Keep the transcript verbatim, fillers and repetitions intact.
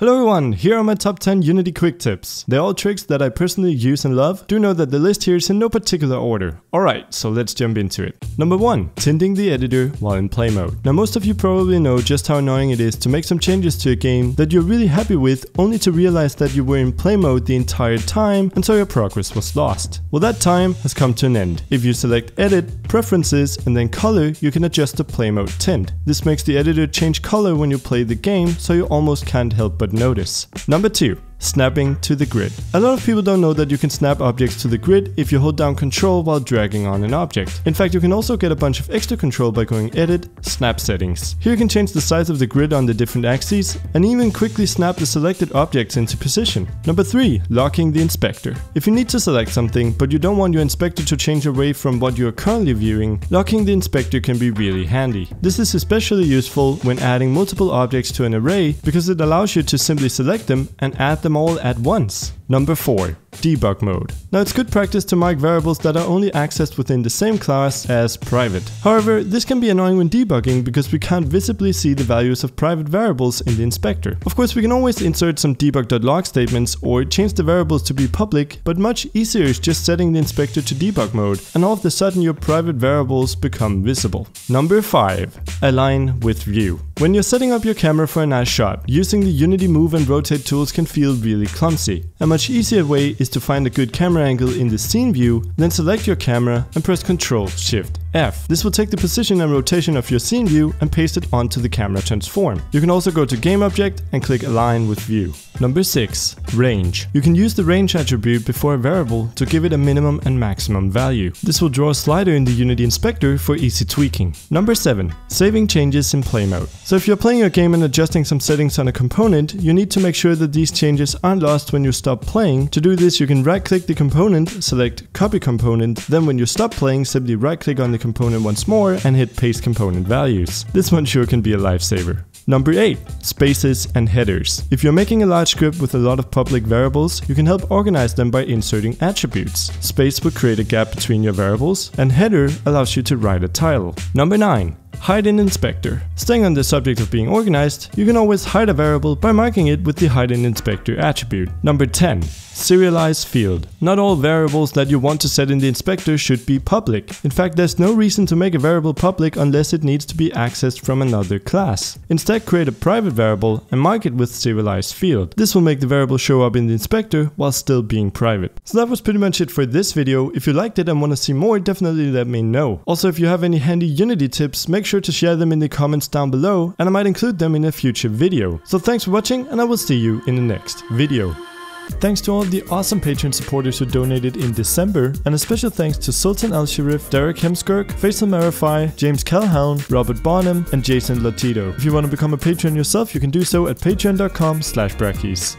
Hello everyone, here are my top ten Unity quick tips. They're all tricks that I personally use and love. Do know that the list here is in no particular order. Alright, so let's jump into it. Number one. Tinting the editor while in play mode. Now most of you probably know just how annoying it is to make some changes to a game that you're really happy with only to realize that you were in play mode the entire time and so your progress was lost. Well, that time has come to an end. If you select edit, preferences and then color, you can adjust the play mode tint. This makes the editor change color when you play the game, so you almost can't help but notice. Number two. Snapping to the grid. A lot of people don't know that you can snap objects to the grid if you hold down control while dragging on an object. In fact, you can also get a bunch of extra control by going edit, snap settings. Here you can change the size of the grid on the different axes and even quickly snap the selected objects into position. Number three. Locking the inspector. If you need to select something but you don't want your inspector to change away from what you are currently viewing, locking the inspector can be really handy. This is especially useful when adding multiple objects to an array because it allows you to simply select them and add them all at once. Number four. Debug mode. Now it's good practice to mark variables that are only accessed within the same class as private. However, this can be annoying when debugging because we can't visibly see the values of private variables in the inspector. Of course, we can always insert some debug.log statements or change the variables to be public, but much easier is just setting the inspector to debug mode and all of a sudden your private variables become visible. Number five. Align with view. When you're setting up your camera for a nice shot, using the Unity move and rotate tools can feel really clumsy. A much easier way is to find a good camera angle in the scene view, then select your camera and press Control Shift F. This will take the position and rotation of your scene view and paste it onto the camera transform. You can also go to Game Object and click Align with View. Number six. Range. You can use the range attribute before a variable to give it a minimum and maximum value. This will draw a slider in the Unity inspector for easy tweaking. Number seven. Saving changes in play mode. So if you're playing your game and adjusting some settings on a component, you need to make sure that these changes aren't lost when you stop playing. To do this, you can right-click the component, select Copy Component, then when you stop playing, simply right-click on the component once more and hit Paste Component Values. This one sure can be a lifesaver. Number eight. Spaces and headers. If you're making a large script with a lot of public variables, you can help organize them by inserting attributes. Space will create a gap between your variables, and header allows you to write a title. Number nine. Hide in Inspector. Staying on the subject of being organized, you can always hide a variable by marking it with the Hide in Inspector attribute. Number ten. Serialize Field. Not all variables that you want to set in the inspector should be public. In fact, there's no reason to make a variable public unless it needs to be accessed from another class. Instead, create a private variable and mark it with Serialize Field. This will make the variable show up in the inspector while still being private. So that was pretty much it for this video. If you liked it and want to see more, definitely let me know. Also, if you have any handy Unity tips, make sure to share them in the comments down below and I might include them in a future video. So thanks for watching and I will see you in the next video. Thanks to all the awesome Patreon supporters who donated in December, and a special thanks to Sultan Al Sharif, Derek Hemskirk, Faisal Marify, James Calhoun, Robert Barnum and Jason Latito. If you want to become a patron yourself, you can do so at patreon dot com slash brackeys.